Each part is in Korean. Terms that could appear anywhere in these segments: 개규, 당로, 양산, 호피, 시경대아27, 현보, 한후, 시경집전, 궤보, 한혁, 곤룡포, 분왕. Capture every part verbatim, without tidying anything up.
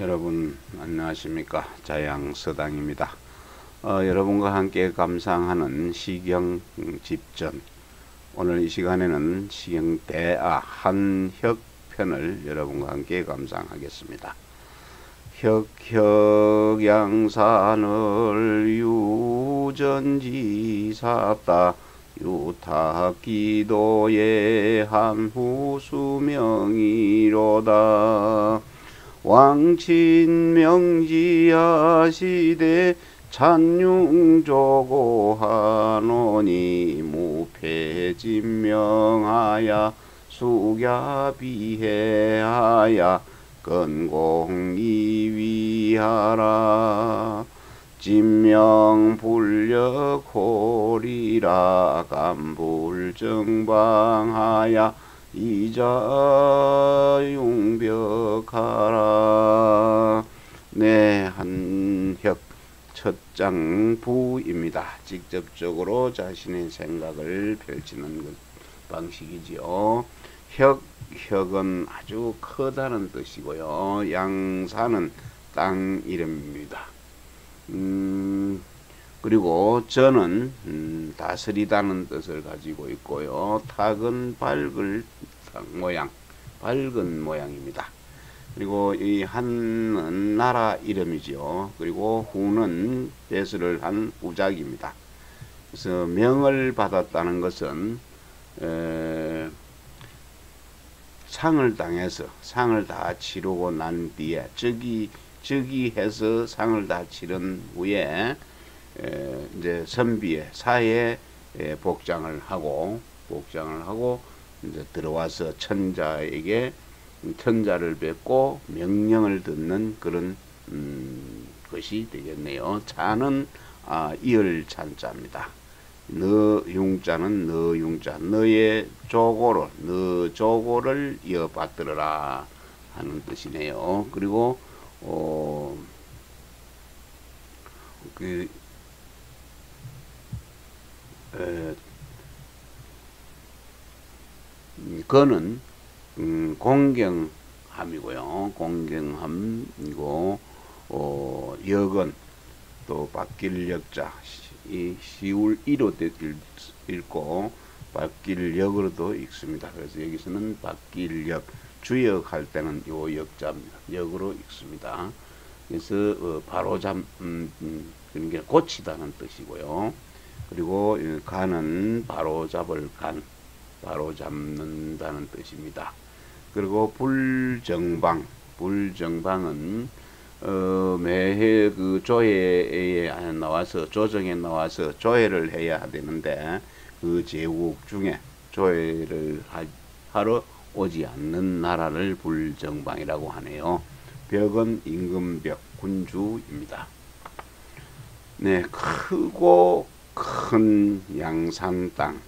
여러분 안녕하십니까. 자양서당입니다. 어, 여러분과 함께 감상하는 시경집전, 오늘 이 시간에는 시경대아 한혁편을 여러분과 함께 감상하겠습니다. 혁혁양산을 유전지삽다 유탁기도의 한후 수명이로다. 왕친명지하 시대 찬융조고하노니 무패진명하야 숙야비해하야 건공이위하라. 진명불력호리라 간불정방하야 이자용벽하라. 네, 한혁 첫장부입니다. 직접적으로 자신의 생각을 펼치는 방식이지요. 혁, 혁은 아주 크다는 뜻이고요. 양산은 땅 이름입니다. 음, 그리고 저는 음, 다스리다는 뜻을 가지고 있고요. 탁은 밝을 모양, 밝은 모양입니다. 그리고 이 한은 나라 이름이지요. 그리고 후는 배수를 한 후작입니다. 그래서 명을 받았다는 것은 에, 상을 당해서 상을 다 치르고 난 뒤에 즉위 즉위해서 상을 다 치른 후에 에, 이제 선비의 사의 복장을 하고 복장을 하고 이제 들어와서 천자에게 천자를 뵙고 명령을 듣는 그런 음, 것이 되겠네요. 자는 아, 이을 찬자입니다. 너 융자는 너 융자, 너의 조고를, 너 조고를 이어받들어라 하는 뜻이네요. 그리고 어, 그, 에, 거는 음, 공경함이고요. 공경함이고 어, 역은 또 바뀔 역자 이 시울 이로 읽고 바뀔 역으로도 읽습니다. 그래서 여기서는 바뀔 역, 주역할 때는 요 역자입니다. 역으로 읽습니다. 그래서 어, 바로 잠 음, 음, 그러니까 고치다는 뜻이고요. 그리고 간은 바로 잡을 간, 바로 잡는다는 뜻입니다. 그리고 불정방, 불정방은 어, 매해 그 조회에 나와서 조정에 나와서 조회를 해야 되는데 그 제국 중에 조회를 하, 하러 오지 않는 나라를 불정방이라고 하네요. 벽은 임금벽, 군주입니다. 네, 크고 큰 양산 땅.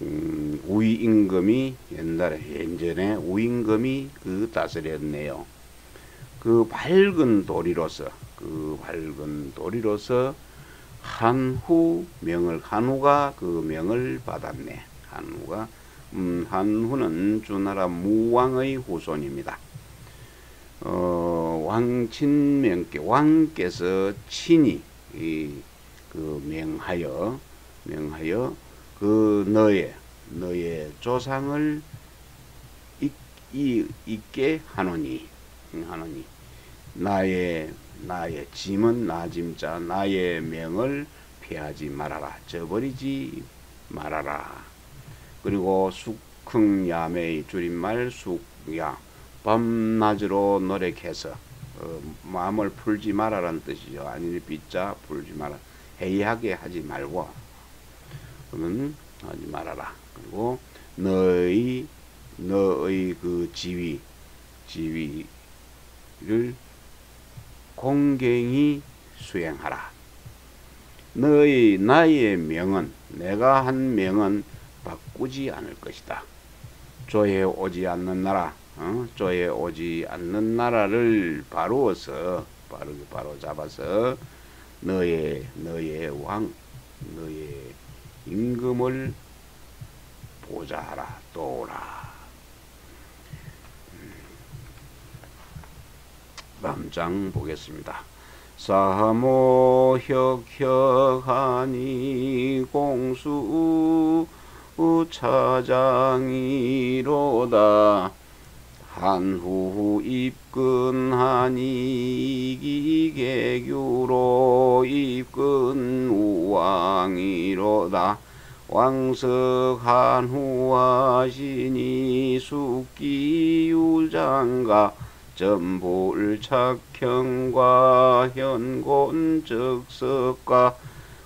음, 우임금이 옛날에 예전에 우임금이 그 다스렸네요. 그 밝은 도리로서 그 밝은 도리로서 한후 명을 한후가 그 명을 받았네. 한후가 음, 한후는 주나라 무왕의 후손입니다. 어, 왕친명께 왕께서 친히 이, 그 명하여 명하여 그 너의 너의 조상을 있, 이, 있게 하노니 하노니 나의 나의 짐은 나짐자 나의 명을 피하지 말아라, 저버리지 말아라. 그리고 숙흥야매의 줄임말 숙야, 밤낮으로 노력해서 어, 마음을 풀지 말아라는 뜻이죠. 아니 빚자 풀지 마라, 해이하게 하지 말고 그는 하지 말아라. 그리고 너의 너의 그 지위 지위를 공경히 수행하라. 너의 나의 명은 내가 한 명은 바꾸지 않을 것이다. 조에 오지 않는 나라, 어? 조에 오지 않는 나라를 바로서 바르게 바로 잡아서 너의 너의 왕 너의 임금을 보좌하라, 도우라. 깜장 보겠습니다. 사모혁혁하니 공수 차장이로다. 한후 입근하니 기개규로 입근 우왕이로다. 왕석 한후하시니 숙기유장가 전불착형과 현곤적석과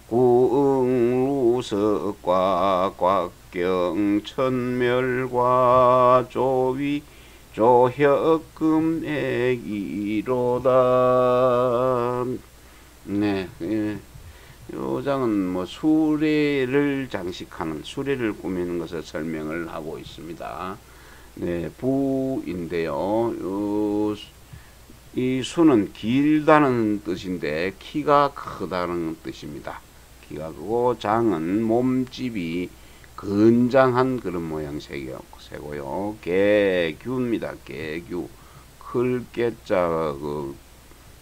구응루석과 곽경천멸과 조위 조혁금액이로다. 네, 예. 요 장은 뭐 수레를 장식하는, 수레를 꾸미는 것을 설명을 하고 있습니다. 네, 부인데요. 요, 이 수는 길다는 뜻인데 키가 크다는 뜻입니다. 키가 크고 장은 몸집이 건장한 그런 모양새고요. 개규입니다. 개규. 클개자 그,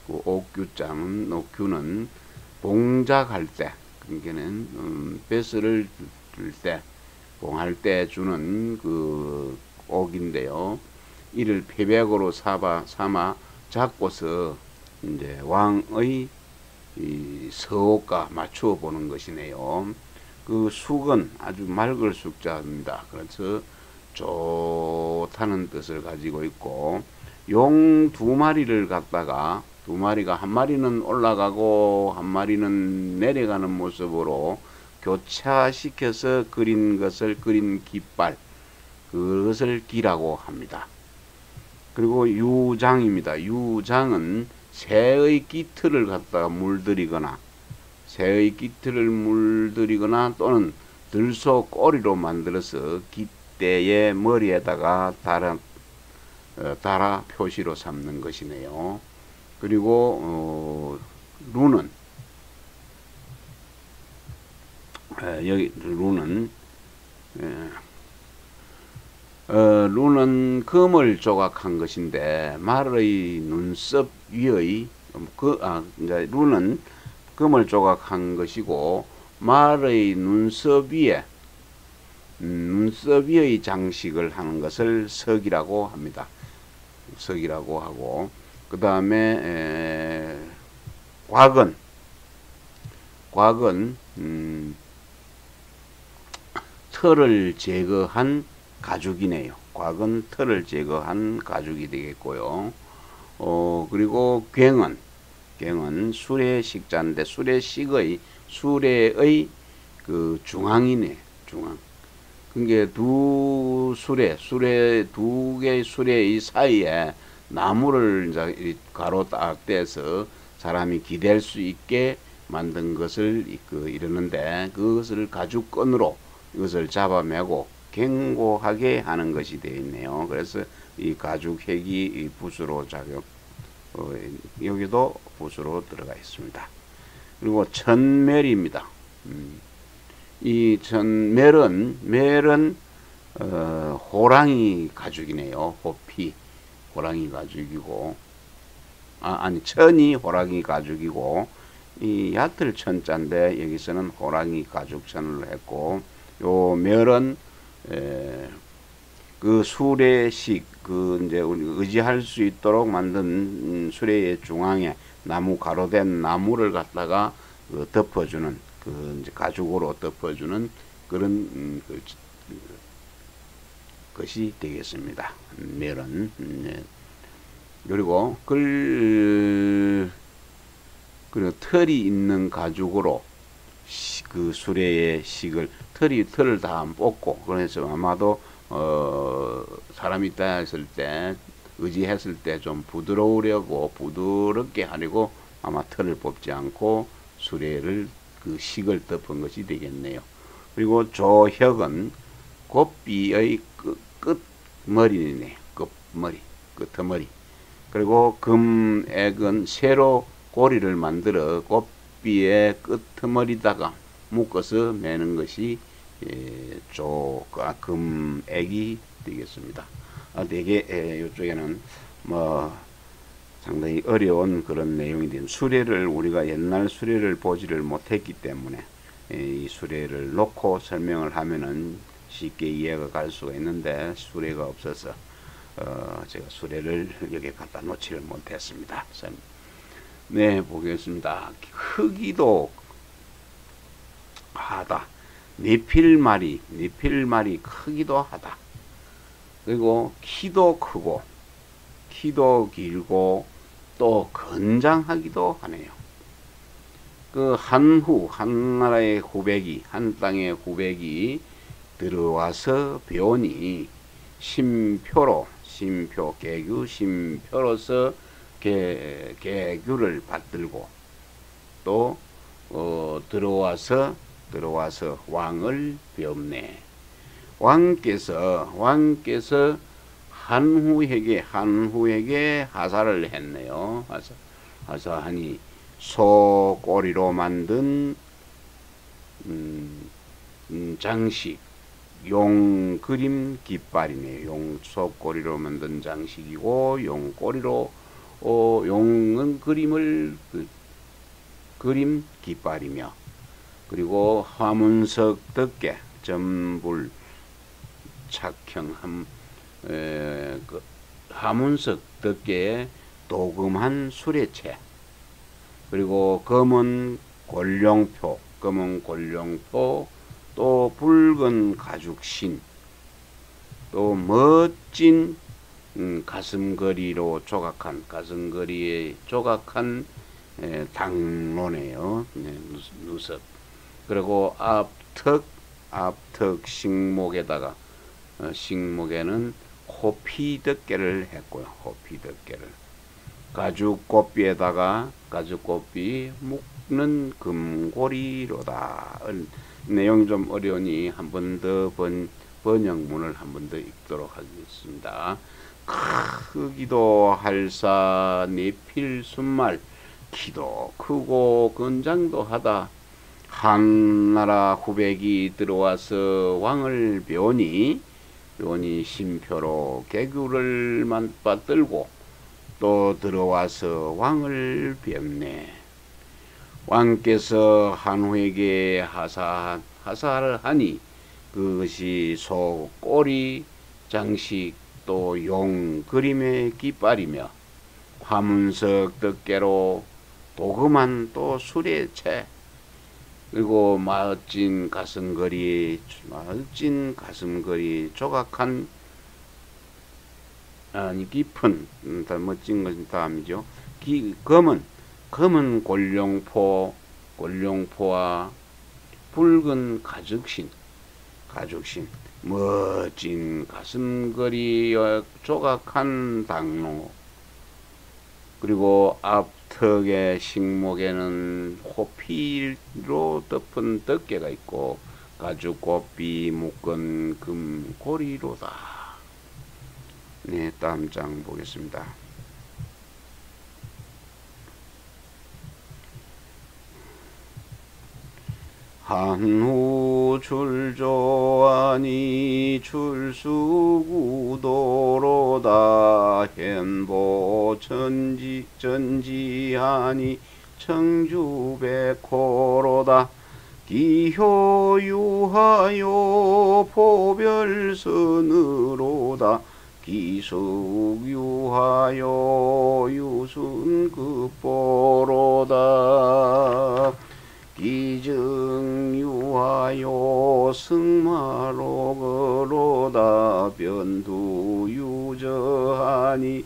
그 옥규자는 옥규는 봉작할 때, 그러니까는 음, 배스를 줄 때, 봉할 때 주는 그 옥인데요. 이를 폐백으로 삼아, 삼아 잡고서 이제 왕의 이 서옥과 맞추어 보는 것이네요. 그 숙은 아주 맑을 숙자입니다. 그래서 좋다는 뜻을 가지고 있고, 용 두 마리를 갖다가 두 마리가 한 마리는 올라가고 한 마리는 내려가는 모습으로 교차시켜서 그린 것을 그린 깃발, 그것을 기라고 합니다. 그리고 유장입니다. 유장은 새의 깃틀을 갖다가 물들이거나 새의 깃틀을 물들이거나 또는 들소 꼬리로 만들어서 깃대의 머리에다가 달아, 달아 표시로 삼는 것이네요. 그리고 어, 루는 에, 여기 루는 에, 어, 루는 금을 조각한 것인데 말의 눈썹 위의 그, 아, 이제 루는 금을 조각한 것이고 말의 눈썹 위에 음, 눈썹 위의 장식을 하는 것을 석이라고 합니다. 석이라고 하고, 그 다음에 곽은 곽은 음, 털을 제거한 가죽이네요. 곽은 털을 제거한 가죽이 되겠고요. 어, 그리고 괭은 괭은 수레식자인데 수레식의 수레의 그 중앙이네. 중앙. 그게 두 수레 수레 두 개의 수레의 사이에 나무를 이제 가로 딱 떼서 사람이 기댈 수 있게 만든 것을 그 이러는데, 그것을 가죽끈으로 이것을 잡아매고 견고하게 하는 것이 되어 있네요. 그래서 이 가죽핵이 붓으로 작용, 어, 여기도 붓으로 들어가 있습니다. 그리고 천멜입니다. 음, 이 천멜은, 멜은 어, 호랑이 가죽이네요. 호피. 호랑이 가죽이고, 아, 아니, 천이 호랑이 가죽이고, 이 얕을 천자인데, 여기서는 호랑이 가죽천을 했고, 요 멸은, 에, 그 수레식, 그, 이제, 우리 의지할 수 있도록 만든 수레의 중앙에 나무, 가로된 나무를 갖다가 그 덮어주는, 그, 이제 가죽으로 덮어주는 그런, 음, 그, 것이 되겠습니다. 멸은. 네. 그리고 글, 그리고 털이 있는 가죽으로 시, 그 수레의 식을 털이 털을 다 뽑고, 그래서 아마도 어, 사람이 따 했을 때 의지했을 때 좀 부드러우려고 부드럽게 하려고 아마 털을 뽑지 않고 수레를 그 식을 덮은 것이 되겠네요. 그리고 조혁은 고삐의 끝, 끝머리네. 끝머리, 끝머리. 그리고 금액은 새로 고리를 만들어 고삐의 끝머리다가 묶어서 매는 것이 예, 조가 금액이 되겠습니다. 아, 되게 예, 이쪽에는 뭐 상당히 어려운 그런 내용인데, 수레를 우리가 옛날 수레를 보지를 못했기 때문에 이 수레를 놓고 설명을 하면은 쉽게 이해가 갈 수가 있는데, 수레가 없어서 어 제가 수레를 여기에 갖다 놓지를 못했습니다. 네, 보겠습니다. 크기도 하다. 네필마리, 네필마리 크기도 하다. 그리고 키도 크고, 키도 길고, 또 건장하기도 하네요. 그 한후, 한 나라의 후백이, 한 땅의 후백이 들어와서 배우니 심표로, 심표, 개규, 심표로서 개, 개규를 받들고, 또 어, 들어와서 들어와서 왕을 배웁네. 왕께서 왕께서 한후에게 한후에게 하사를 했네요. 하사 하사하니 소 꼬리로 만든 음, 음, 장식, 용 그림 깃발이네요. 용 소 꼬리로 만든 장식이고, 용 꼬리로 어, 용은 그림을 그, 그림 깃발이며, 그리고 화문석 덮개 전불 착형함, 에, 그, 화문석 덮개에 도금한 수레채, 그리고 검은 곤룡포, 검은 곤룡포, 또 붉은 가죽신, 또 멋진 음, 가슴거리로 조각한, 가슴거리에 조각한 에, 당로네요. 네, 누석. 그리고 앞턱, 앞턱 식목에다가, 어, 식목에는 호피 덮개를 했고요. 호피 덮개를. 가죽고삐에다가, 가죽고삐 묶는 금고리로다. 내용이 좀 어려우니 한 번 더 번, 번역문을 한 번 더 읽도록 하겠습니다. 크기도 할사, 네필 순말, 키도 크고 건장도 하다. 한 나라 후백이 들어와서 왕을 배우니, 배우니 심표로 개규를 받들고, 또 들어와서 왕을 뵙네. 왕께서 한후에게 하사, 하사를 하니, 그것이 소 꼬리 장식, 또 용 그림의 깃발이며, 화문석 덮개로 도금한 또 수레채, 그리고 멋진 가슴거리, 멋진 가슴거리 조각한, 아니 깊은, 음, 다 멋진 것은 다음이죠. 기, 검은, 검은 곤룡포, 곤룡포와 붉은 가죽신, 가죽신, 멋진 가슴거리 조각한 당로, 그리고 앞턱의 식목에는 호피로 덮은 덮개가 있고, 가죽고삐 묶은 금고리로다. 네, 다음 장 보겠습니다. 한후 출조하니 출수구도로다. 현보 전지, 전지하니 청주백호로다. 기효유하요 포별순으로다. 기숙유하요 유순급보로다. 기증유하요 승마로그로다. 변두유저하니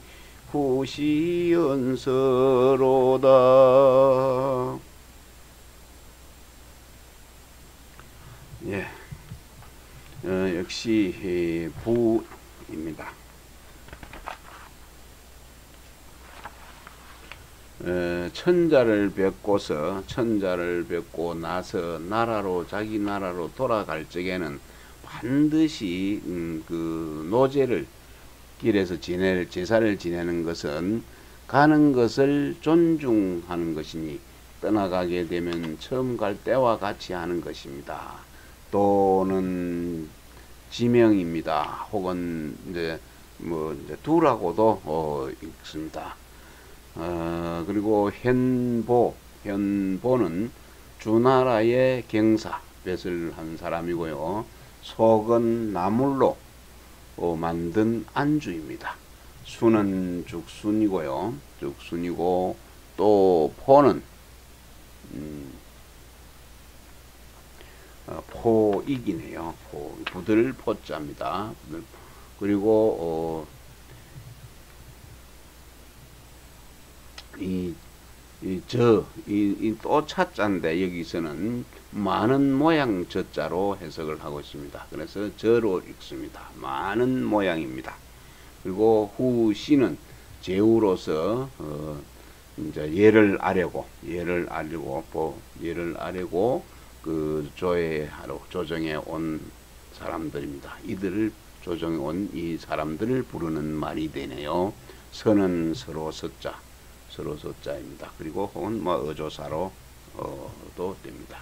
후시연서로다. 예, 어, 역시 부입니다. 에, 천자를 뵙고서, 천자를 뵙고 나서 나라로, 자기 나라로 돌아갈 적에는 반드시 음, 그 노제를, 길에서 지낼, 제사를 지내는 것은 가는 것을 존중하는 것이니, 떠나가게 되면 처음 갈 때와 같이 하는 것입니다. 또는 지명입니다. 혹은 이제 뭐 이제 두라고도 어, 읽습니다. 어, 그리고 현보, 현보는 주나라의 경사, 뱃을 한 사람이고요. 속은 나물로 어, 만든 안주입니다. 순은 죽순이고요. 죽순이고, 또 포는 음, 어, 포익이네요. 포, 부들포자입니다. 그리고 어, 이, 이, 저, 이, 이 또 차자인데 여기서는 많은 모양 저자로 해석을 하고 있습니다. 그래서 저로 읽습니다. 많은 모양입니다. 그리고 후시는 제후로서 어, 이제 예를 아뢰고 예를 아뢰고 뭐 예를 아뢰고 그 조회하러 조정에 온 사람들입니다. 이들을 조정에 온 이 사람들을 부르는 말이 되네요. 서는 서로 서자. 서로 서자입니다. 그리고 혹은 뭐 어조사로도 어, 됩니다.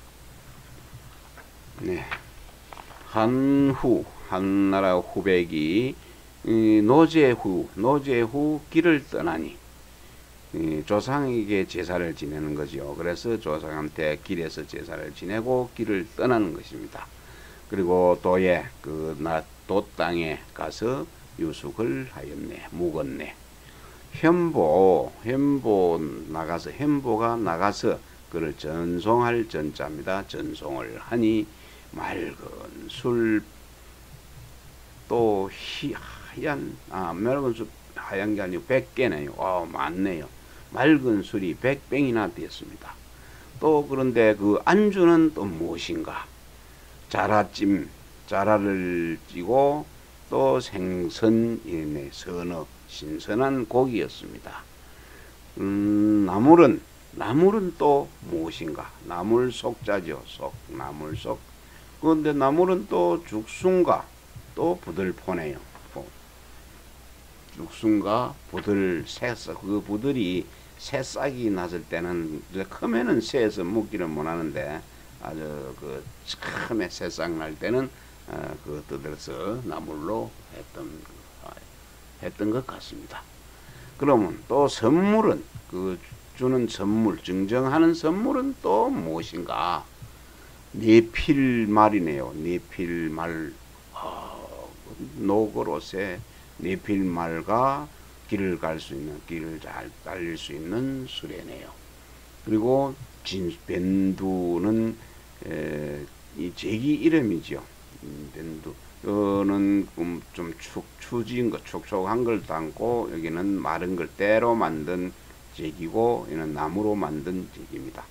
네, 한후, 한나라 후백이 노제후, 노제후 길을 떠나니 이, 조상에게 제사를 지내는 거지요. 그래서 조상한테 길에서 제사를 지내고 길을 떠나는 것입니다. 그리고 도에, 그 나, 도 땅에 가서 유숙을 하였네, 묵었네. 현보, 현보 나가서, 현보가 나가서 그를 전송할 전자입니다. 전송을 하니 맑은 술, 또 희, 하얀, 아, 맑은 술, 하얀 게 아니고 백 개네요. 아, 많네요. 맑은 술이 백 병이나 됐습니다. 또 그런데 그 안주는 또 무엇인가? 자라찜, 자라를 찌고 또 생선이네, 선어. 신선한 고기였습니다. 음, 나물은, 나물은 또 무엇인가? 나물 속자죠. 속, 나물 속. 그런데 나물은 또 죽순과 또 부들포네요. 죽순과 부들, 새싹, 그 부들이 새싹이 났을 때는, 크면은 새에서 먹기를 못 하는데, 아주 그 처음에 새싹 날 때는, 어, 그 뜯어서 나물로 했던 했던 것 같습니다. 그러면 또 선물은 그 주는 선물, 증정하는 선물은 또 무엇인가? 네필말이네요. 네필말, 어, 노그롯에 네필말과 길을 갈 수 있는, 길을 잘 달릴 수 있는 수레네요. 그리고 진, 벤두는 에, 이 제기 이름이죠. 벤두. 이거는 좀 축, 추진 것, 촉촉한 걸 담고, 여기는 마른 걸 때로 만든 제기고, 이는 나무로 만든 제기입니다.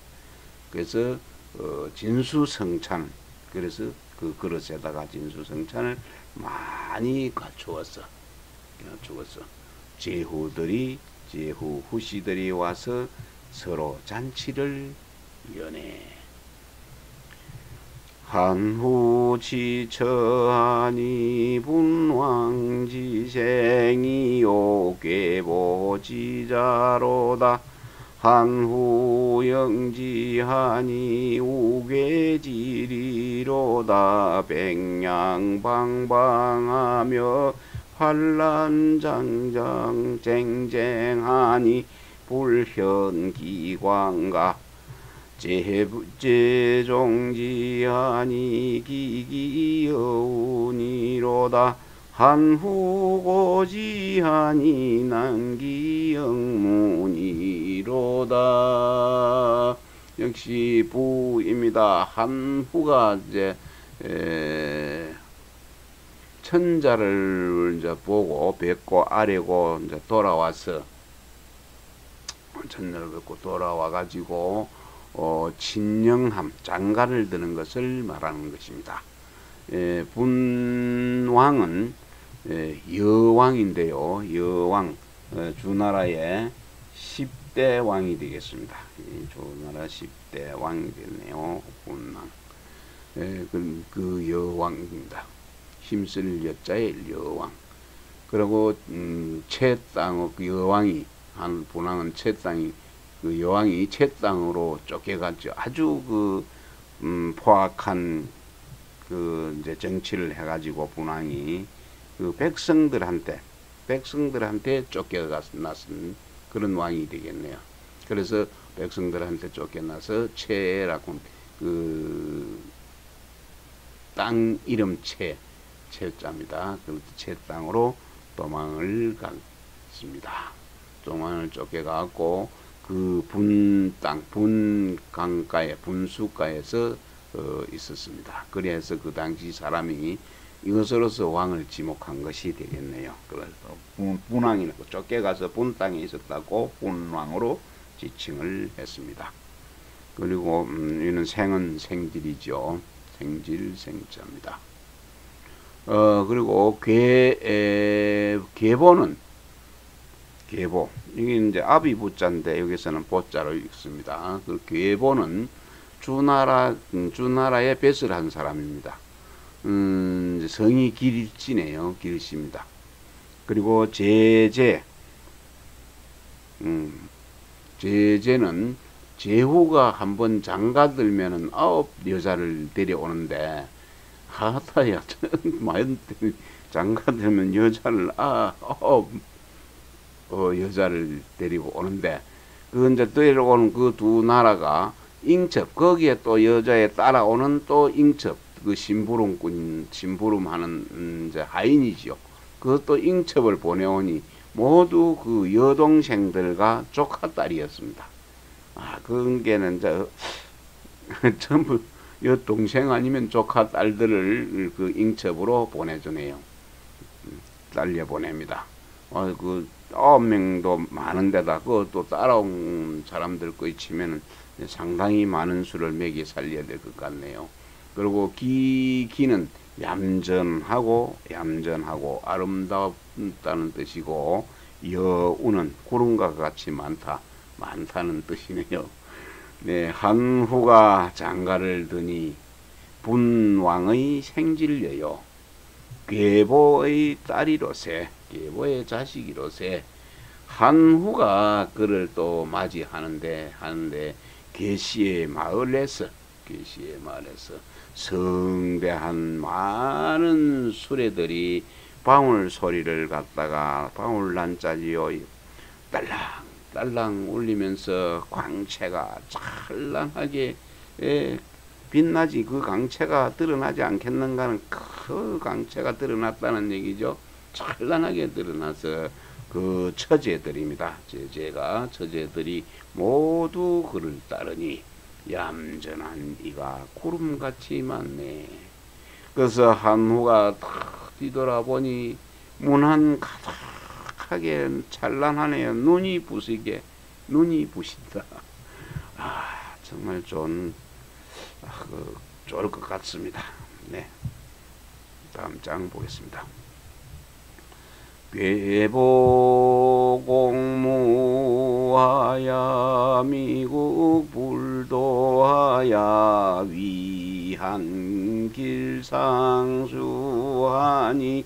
그래서, 어, 진수성찬, 그래서 그 그릇에다가 진수성찬을 많이 갖추었어. 갖추었어. 제후들이, 제후 후시들이 와서 서로 잔치를 연해. 한후 지처하니 분왕지생이요 궤보지자로다. 한후 영지하니 우궤지리로다. 백양방방하며 환란장장쟁쟁하니 불현기광가. 제종지하니 기기여우니로다. 한후고지하니 난기영무니로다. 역시 부입니다. 한후가 이제 에, 천자를 이제 보고 뵙고 아래고 이제 돌아와서 천자를 뵙고 돌아와 가지고 어, 친영함, 장가를 드는 것을 말하는 것입니다. 에, 분왕은 에, 여왕인데요. 여왕, 에, 주나라의 십 대 왕이 되겠습니다. 에, 주나라 십 대 왕이 됐네요. 분왕. 에, 그, 그 여왕입니다. 힘쓸 여자의 여왕. 그리고 음, 채땅, 그 여왕이, 한 분왕은 채땅이 그 여왕이 채 땅으로 쫓겨갔죠. 아주 그, 음, 포악한, 그, 이제 정치를 해가지고 분왕이 그 백성들한테, 백성들한테 쫓겨났은 그런 왕이 되겠네요. 그래서 백성들한테 쫓겨나서 채라고 그 땅 이름 채, 채자입니다. 그것도 채 땅으로 도망을 갔습니다. 도망을 쫓겨가고 그 분 땅, 분 강가에, 분수가에서 어, 있었습니다. 그래서 그 당시 사람이 이것으로서 왕을 지목한 것이 되겠네요. 그래서 분왕이라고 쫓겨가서 분 땅에 있었다고 분왕으로 지칭을 했습니다. 그리고 음, 이는 생은 생질이죠. 생질 생자입니다. 어 그리고 궤 궤보는 궤보 이게 이제 아비 부자인데 여기서는 보자로 읽습니다. 그 궤보는 주나라 주나라의 뱃을 한 사람입니다. 음 성이 길지네요. 길씨입니다. 그리고 제제 음 제제는 제후가 한번 장가들면은 아홉 여자를 데려오는데 하다야 마연 장가들면 여자를 아, 아홉 어, 여자를 데리고 오는데 그 이제 데려오는 그 두 나라가 인첩 거기에 또 여자에 따라오는 또 인첩 그 심부름꾼 심부름하는 이제 하인이지요. 그것도 인첩을 보내오니 모두 그 여동생들과 조카딸이었습니다. 아, 그런 게는 저, 전부 여 동생 아니면 조카 딸들을 그 인첩으로 보내주네요. 딸려 보냅니다. 어, 그 아홉 명도 많은데다 그것도 따라온 사람들 거에 치면은 상당히 많은 수를 먹이 살려야 될 것 같네요. 그리고 기, 기는 얌전하고 얌전하고 아름답다는 뜻이고 여우는 구름과 같이 많다. 많다는 뜻이네요. 네, 한후가 장가를 드니 분왕의 생질녀요. 궤보의 딸이로세, 궤보의 자식이로세 한후가 그를 또 맞이하는데 하는데 궤씨의 마을에서 궤씨의 마을에서 성대한 많은 수레들이 방울 소리를 갖다가 방울 난짜지요 딸랑. 딸랑 울리면서 광채가 찬란하게 예, 빛나지 그 광채가 드러나지 않겠는가는 그 광채가 드러났다는 얘기죠. 찬란하게 드러나서 그 처제들입니다. 제제가 처제들이 모두 그를 따르니 얌전한 이가 구름같이 많네. 그래서 한후가 탁 뒤돌아보니 문안 가득 찬란하네요. 눈이 부시게 눈이 부신다. 아 정말 좋은 아, 그, 좋을 것 같습니다. 네, 다음 장 보겠습니다. 궤보공무하야 미국 불도하야 위한길 상수하니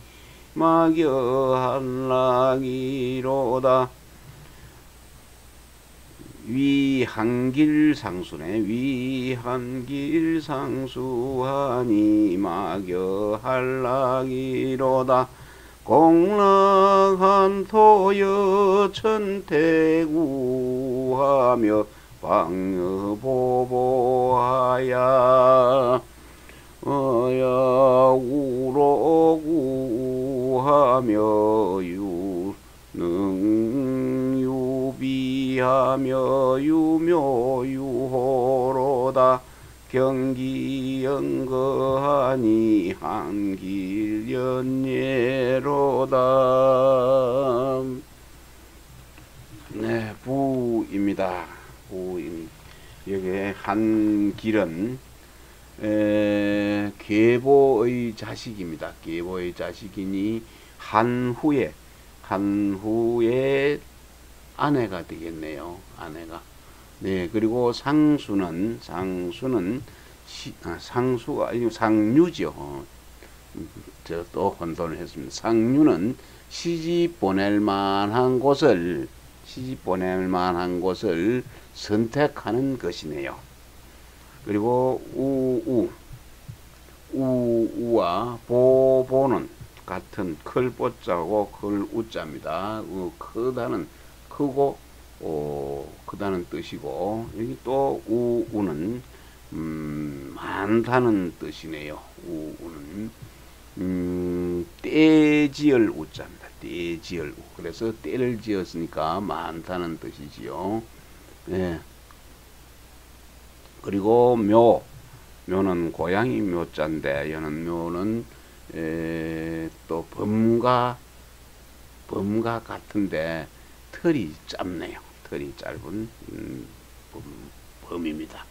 막여한락이로다. 위한길상수네. 위한길상수하니 막여한락이로다. 공락한토여 천태구하며 방여보보하야 어야우로구 하며 유능유비하며 유묘유호로다. 경기연거하니 한길연예로다. 네, 부입니다. 부입니다. 여기 한길은 에, 궤보의 자식입니다. 궤보의 자식이니 한후에 한후의 아내가 되겠네요. 아내가 네 그리고 상수는 상수는 시, 아, 상수가 아니고 상류죠. 어, 제가 또 혼돈을 했습니다. 상류는 시집 보낼 만한 곳을 시집 보낼 만한 곳을 선택하는 것이네요. 그리고 우우 우우와 보보는 같은 클 보자고 클 우자입니다. 우, 크다는 크고 오, 크다는 뜻이고, 여기 또 우우는 음, 많다는 뜻이네요. 우우는 음, 때지을 우자입니다. 때지을 우. 그래서 때를 지었으니까 많다는 뜻이지요. 예. 그리고 묘, 묘는 고양이 묘자인데, 여는 묘는 에, 또 범과 범과 같은데 털이 짧네요. 털이 짧은 음, 범, 범입니다.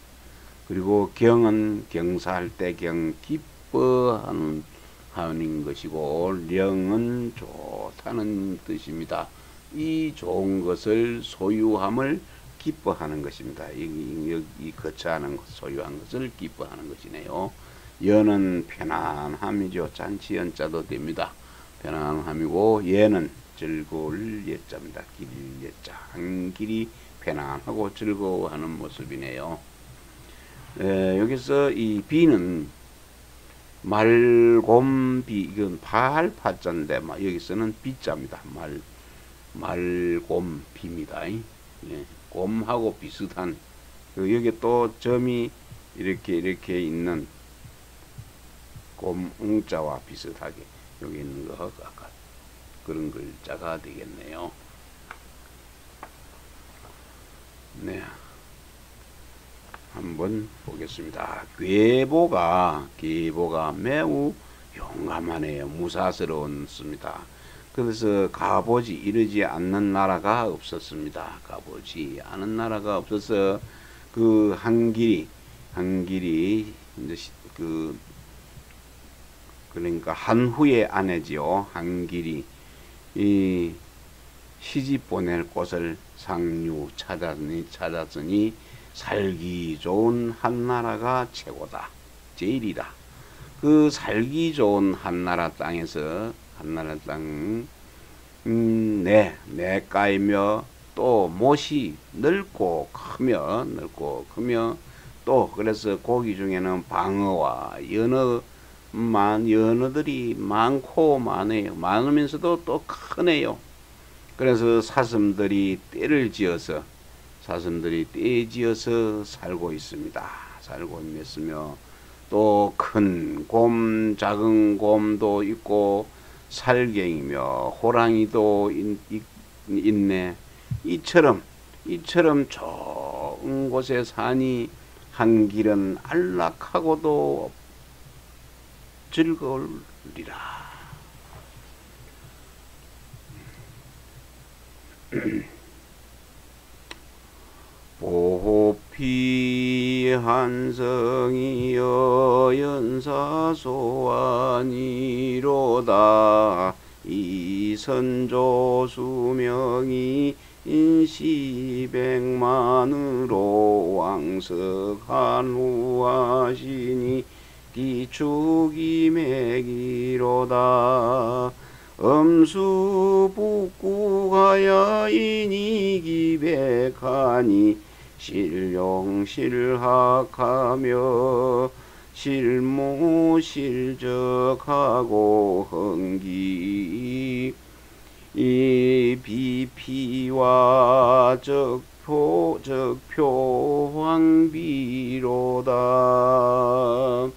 그리고 경은 경사할 때 경, 기뻐하는 하는 것이고, 령은 좋다는 뜻입니다. 이 좋은 것을 소유함을 기뻐하는 것입니다. 여기 거처하는 것, 소유한 것을 기뻐하는 것이네요. 여는 편안함이죠. 잔치 연자도 됩니다. 편안함이고, 예는 즐거울 예자입니다. 길 예자. 한 길이 편안하고 즐거워하는 모습이네요. 에, 여기서 이 비는 말곰비, 이건 팔 파자인데 여기서는 비자입니다. 말, 말곰비입니다. 예, 곰하고 비슷한, 여기 또 점이 이렇게 이렇게 있는 곰응자와 비슷하게 여기 있는 것 아까 그런 글자가 되겠네요. 네, 한번 보겠습니다. 궤보가 궤보가 매우 용감하네요. 무사스러웠습니다. 그래서 가보지 이르지 않는 나라가 없었습니다. 가보지 않은 나라가 없어서 그 한 길이 한 길이 이제 그 그러니까 한후의 아내지요. 한 길이 이 시집 보낼 곳을 상류 찾았으니 찾았으니 살기 좋은 한나라가 최고다. 제일이다. 그 살기 좋은 한나라 땅에서 한나라 땅, 음, 내, 내가이며 또 못이 넓고 크며, 넓고 크며 또 그래서 고기 중에는 방어와 연어, 만, 연어들이 많고 많아요. 많으면서도 또 크네요. 그래서 사슴들이 떼를 지어서 사슴들이 떼지어서 살고 있습니다. 살고 있으며 또 큰 곰, 작은 곰도 있고 살갱이며 호랑이도 있, 있, 있네. 이처럼 이처럼 좋은 곳에 사니 한 길은 안락하고도 즐거우리라. 호피 한성이여 연사소환이로다. 이선조 수명이 인시백만으로 왕석한후하시니 기축이 매기로다. 엄수 북구가야 인이기백하니 실용실학하며 실무실적하고 흥기 이 비피와 적표 적표황비로다.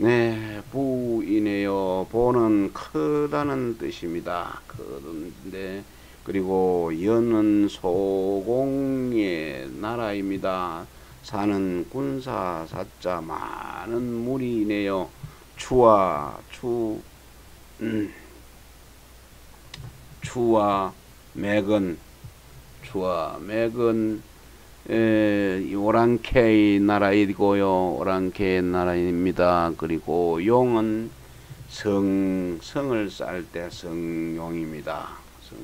네, 부이네요. 보는 크다는 뜻입니다. 그런데 그리고 연은 소공의 나라입니다. 사는 군사 사자 많은 무리이네요. 추와 추 음, 추와 맥은 추와 맥은 에, 오랑캐의 나라이고요. 오랑캐의 나라입니다. 그리고 용은 성 성을 쌓을 때 성용입니다. 성.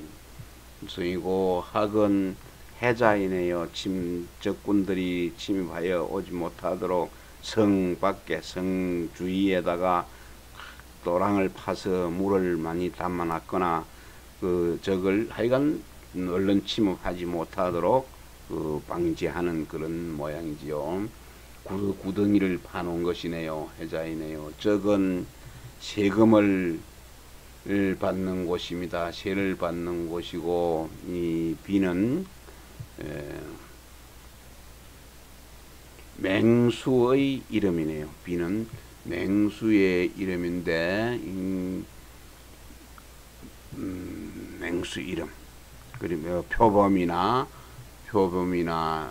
이고 학은 해자이네요. 침, 적군들이 침입하여 오지 못하도록 성 밖에 성 주위에다가 도랑을 파서 물을 많이 담아놨거나 그 적을 하여간 얼른 침입하지 못하도록 그 방지하는 그런 모양이지요. 구, 구덩이를 파놓은 것이네요. 해자이네요. 적은 세금을 를 받는 곳입니다. 세를 받는 곳이고, 이 비는 에, 맹수의 이름이네요. 비는 맹수의 이름인데 음, 음, 맹수 이름. 그리고 표범이나 표범이나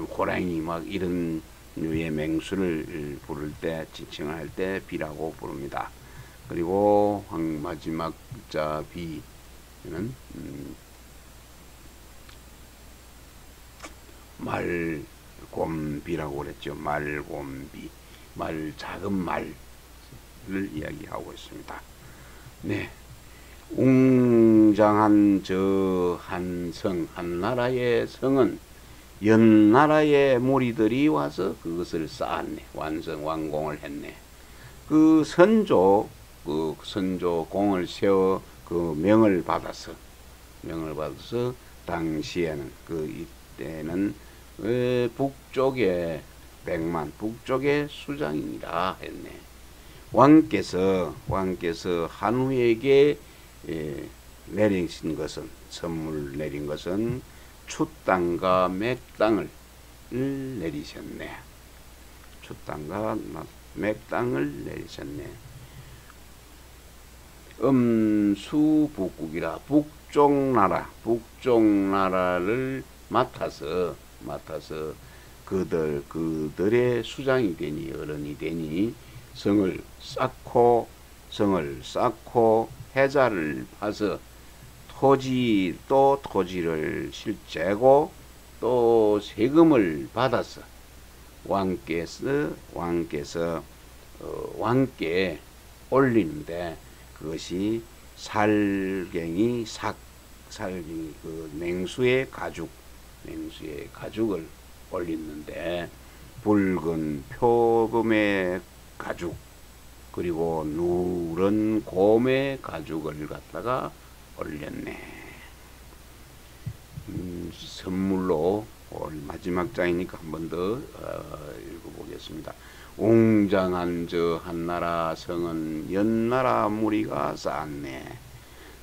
어, 호랑이 막 이런 류의 맹수를 부를 때, 지칭을 할 때 비라고 부릅니다. 그리고 마지막 자 비는 음, 말곰비라고 그랬죠. 말곰비, 말, 작은 말을 이야기하고 있습니다. 네, 웅장한 저 한 성, 한 나라의 성은 연 나라의 무리들이 와서 그것을 쌓았네. 완성, 완공을 했네. 그 선조, 그 선조 공을 세워 그 명을 받아서, 명을 받아서 당시에는 그 이때는 북쪽에 백만, 북쪽의 수장이라 했네. 왕께서, 왕께서 한후에게 내리신 것은, 선물을 내린 것은 춥당과 맥당을 내리셨네. 춥당과 맥당을 내리셨네. 음수북국이라, 북쪽 나라, 북쪽 나라를 맡아서, 맡아서 그들, 그들의 수장이 되니, 어른이 되니, 성을 쌓고, 성을 쌓고, 해자를 파서, 토지, 또 토지를 실제고, 또 세금을 받아서, 왕께서, 왕께서, 어, 왕께 올리는데, 그것이 살갱이, 삭, 살갱이, 그 맹수의 가죽, 맹수의 가죽을 올리는데, 붉은 표범의 가죽, 그리고 누런 곰의 가죽을 갖다가 올렸네. 음, 선물로, 마지막 장이니까 한 번 더 어, 읽어보겠습니다. 웅장한 저 한나라 성은 연나라 무리가 쌓았네.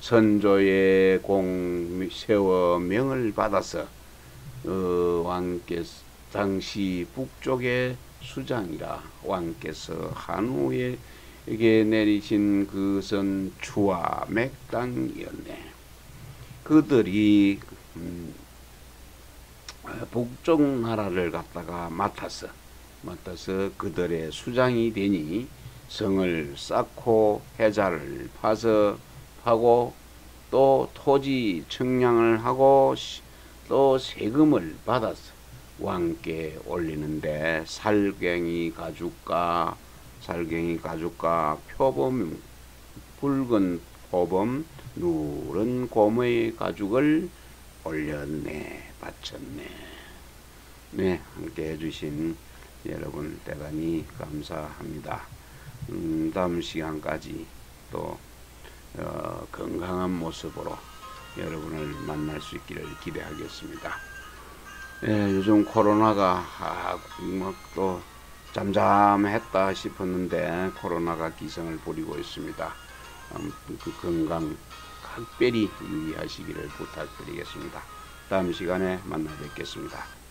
선조의 공 세워 명을 받아서 어, 왕께서 당시 북쪽의 수장이라, 왕께서 한후에게 내리신 그것은 추와 맥당이었네. 그들이 음, 북쪽 나라를 갖다가 맡아서, 맡아서 그들의 수장이 되니 성을 쌓고 해자를 파서 파고 또 토지 측량을 하고 또 세금을 받아서 왕께 올리는데 살갱이 가죽과 살갱이 가죽과 표범, 붉은 표범, 누런 곰의 가죽을 올렸네, 바쳤네. 네, 함께 해주신 여러분 대단히 감사합니다. 음, 다음 시간까지 또 어, 건강한 모습으로 여러분을 만날 수 있기를 기대하겠습니다. 예, 요즘 코로나가 아, 막 또 잠잠했다 싶었는데 코로나가 기승을 부리고 있습니다. 음, 그 건강 각별히 유의하시기를 부탁드리겠습니다. 다음 시간에 만나 뵙겠습니다.